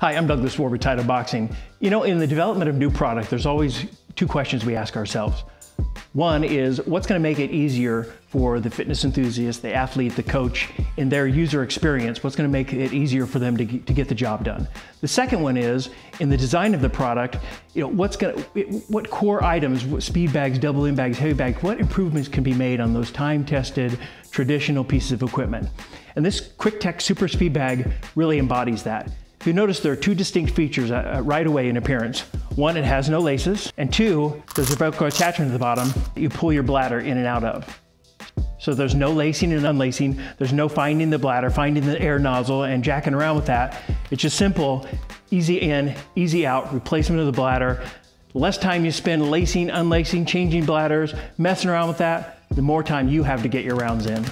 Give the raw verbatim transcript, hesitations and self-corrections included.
Hi, I'm Douglas Ward with Title Boxing. You know, in the development of new product, there's always two questions we ask ourselves. One is, what's gonna make it easier for the fitness enthusiast, the athlete, the coach, in their user experience? What's gonna make it easier for them to get, to get the job done? The second one is, in the design of the product, you know, what's gonna, what core items, what speed bags, double in bags, heavy bags, what improvements can be made on those time-tested, traditional pieces of equipment? And this Quik-Tek Super Speed Bag really embodies that. If you notice, there are two distinct features right away in appearance. One, it has no laces, and two, there's a Velcro attachment at the bottom that you pull your bladder in and out of. So there's no lacing and unlacing, there's no finding the bladder, finding the air nozzle, and jacking around with that. It's just simple, easy in, easy out, replacement of the bladder. The less time you spend lacing, unlacing, changing bladders, messing around with that, the more time you have to get your rounds in.